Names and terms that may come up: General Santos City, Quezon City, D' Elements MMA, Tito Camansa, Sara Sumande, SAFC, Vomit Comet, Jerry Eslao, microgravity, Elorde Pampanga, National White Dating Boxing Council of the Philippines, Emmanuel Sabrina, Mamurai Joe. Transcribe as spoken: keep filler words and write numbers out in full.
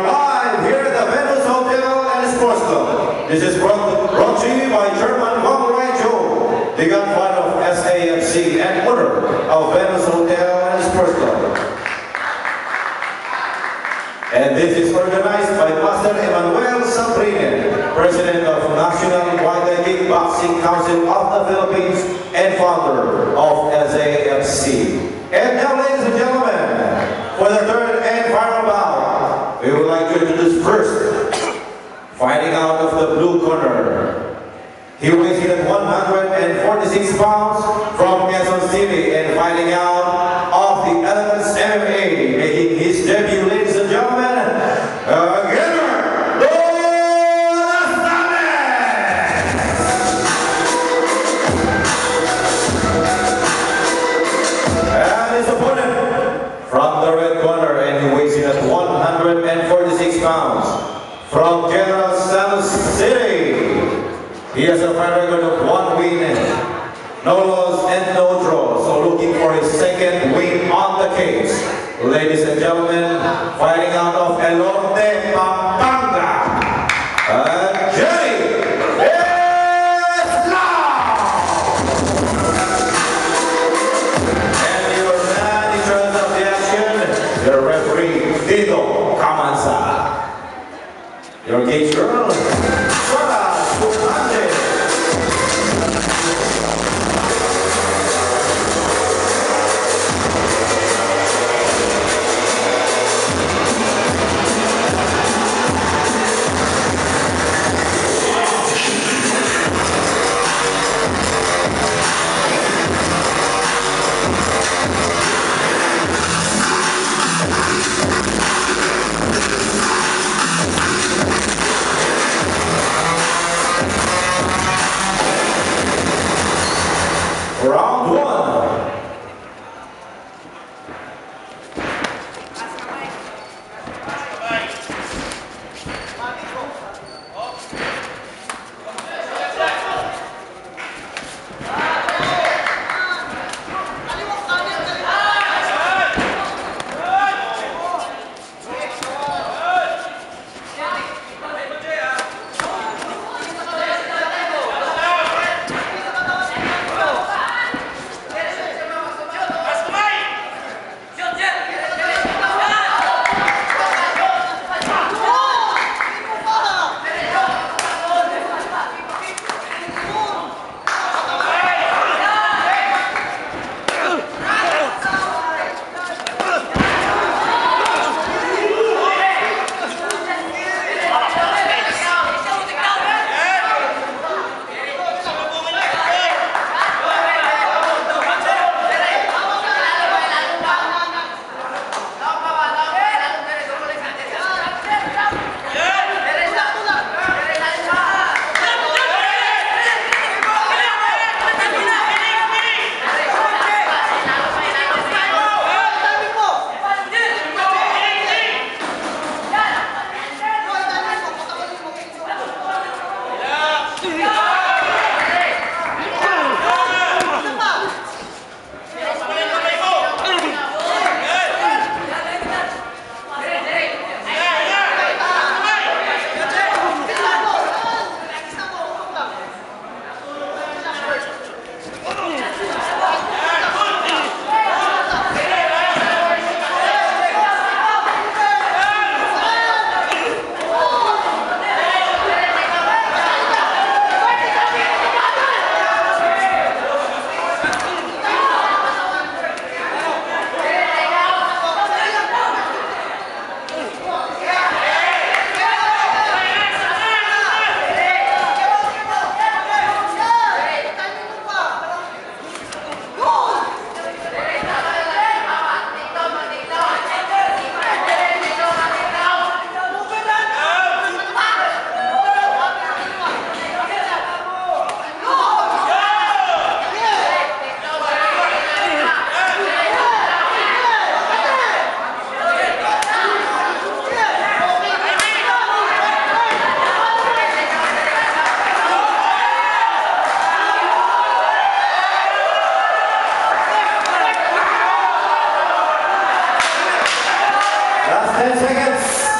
arrive here at the Venus Hotel and Sports Club. This is brought, brought to you by Chairman Mamurai Joe, the godfather of S A F C and owner of Venus Hotel and Sports Club. And this is organized by Pastor Emmanuel Sabrina, President of National White Dating Boxing Council of the Philippines and founder of S A F C. And now, ladies and gentlemen, for the third and final bout, we would like to introduce first, fighting out of the blue corner. He weighs in at one hundred forty-six pounds from Quezon City and fighting out of the Elements M M A, making his debut. From General Santos City, he has a track record of one win, no loss and no draw. So looking for his second win on the case, ladies and gentlemen, fighting out of Elorde Pampanga, uh, Jerry Eslao. And your man in terms of the action, the referee Tito Camansa. Your gauge girl, Sara Sumande. Round one. ten seconds.